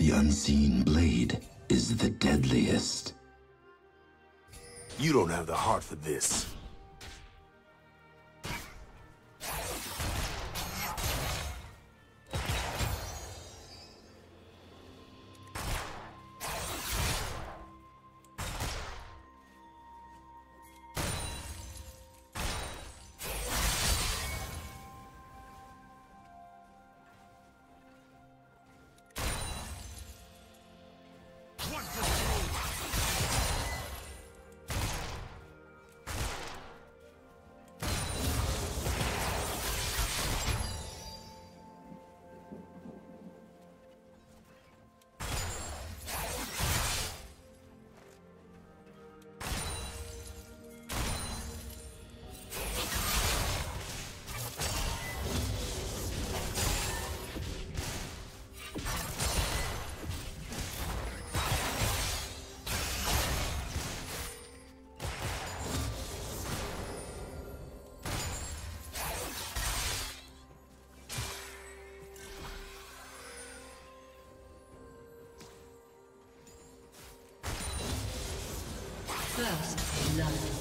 The Unseen Blade is the deadliest. You don't have the heart for this. First love.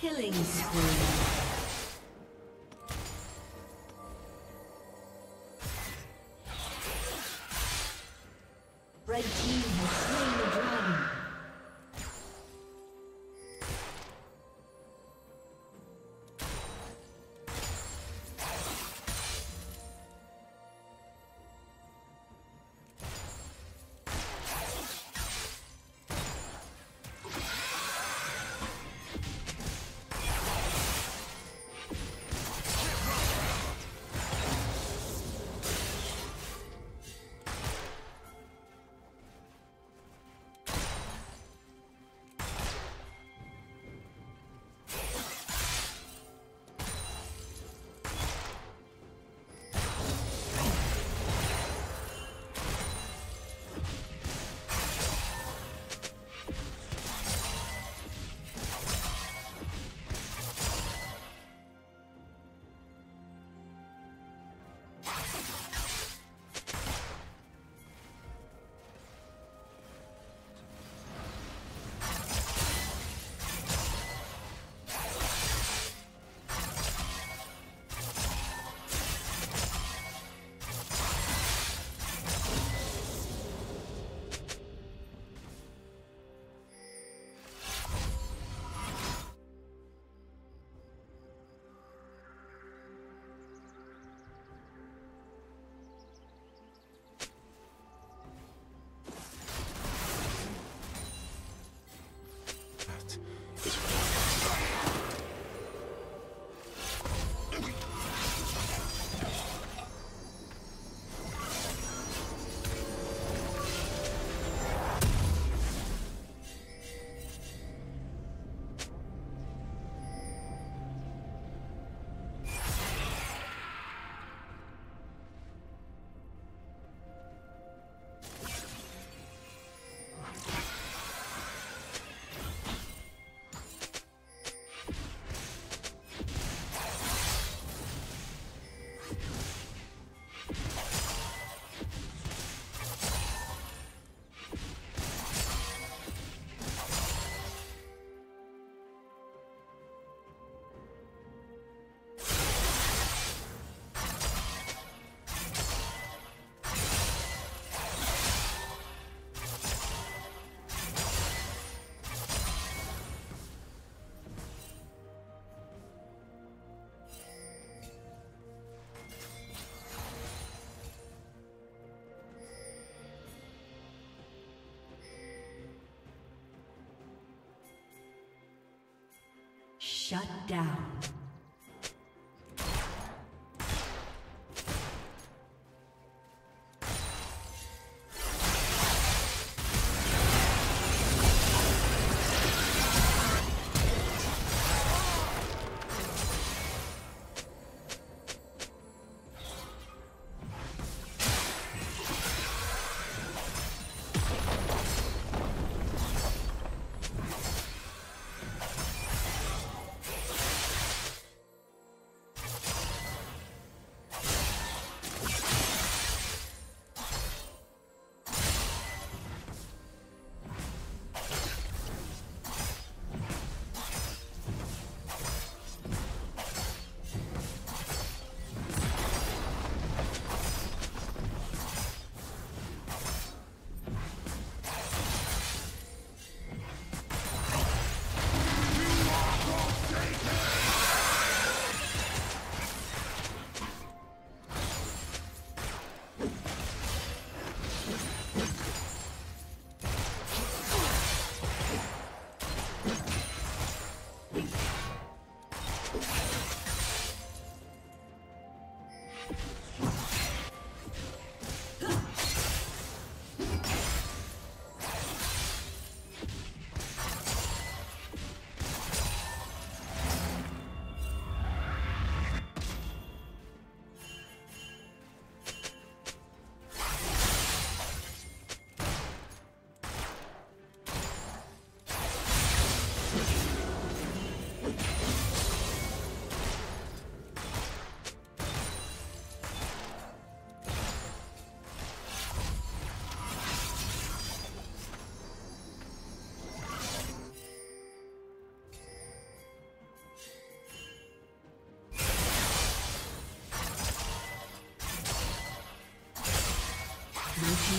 Killing spree. Shut down. The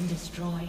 been destroyed.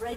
Red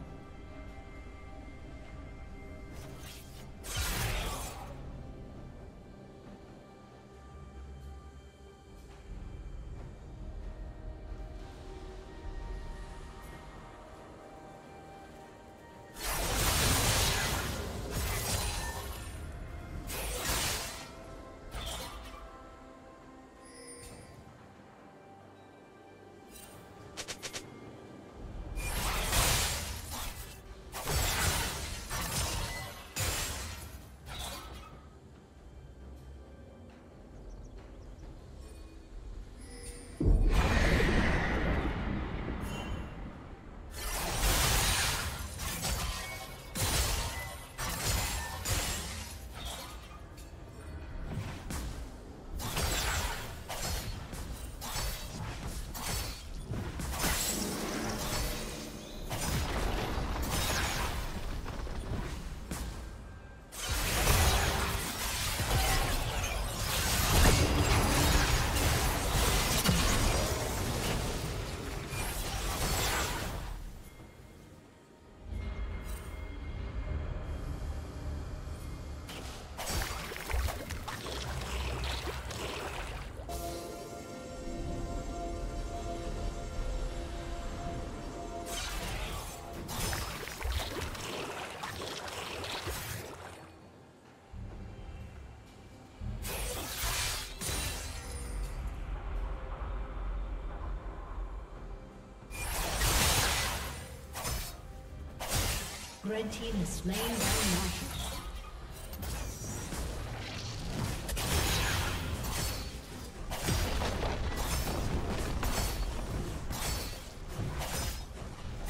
Red team is slain by Marshall.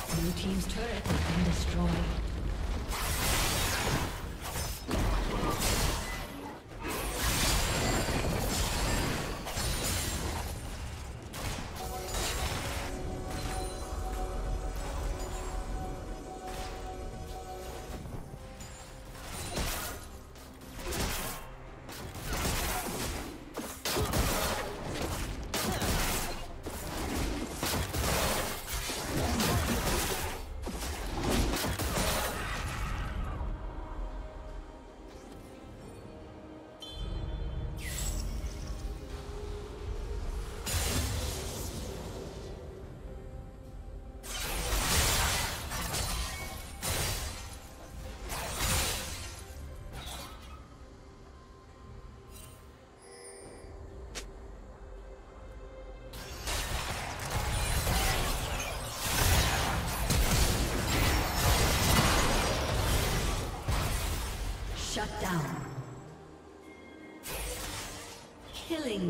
Blue team's turret has been destroyed. Shut down. Killing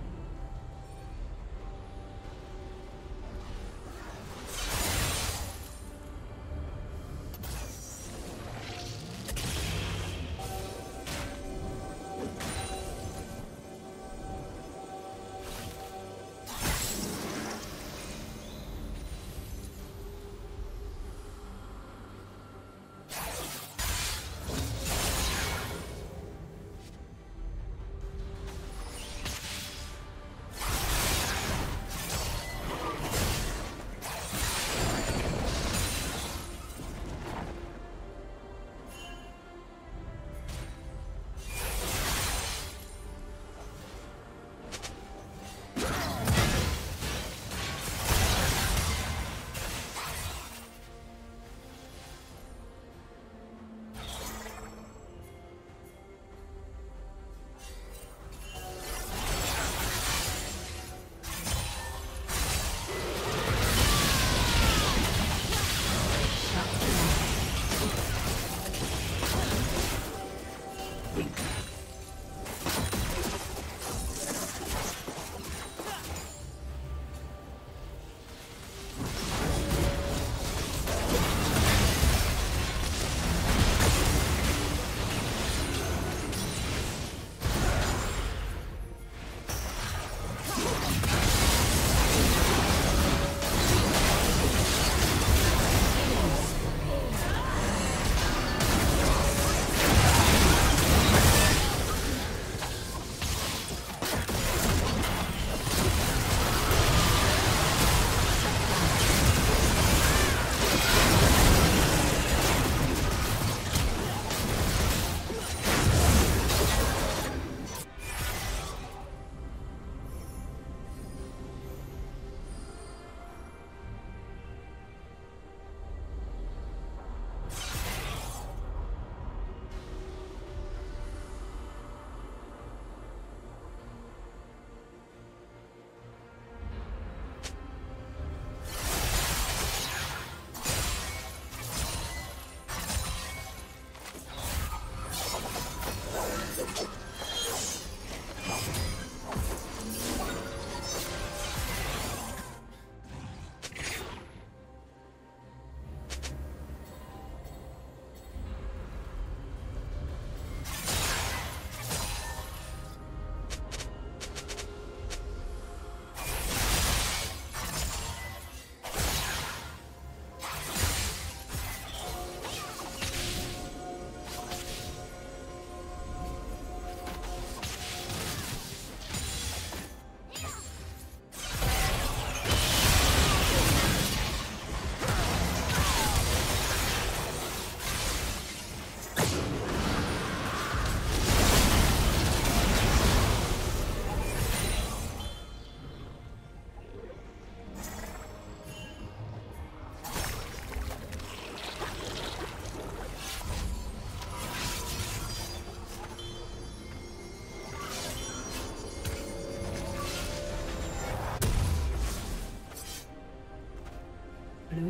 Blue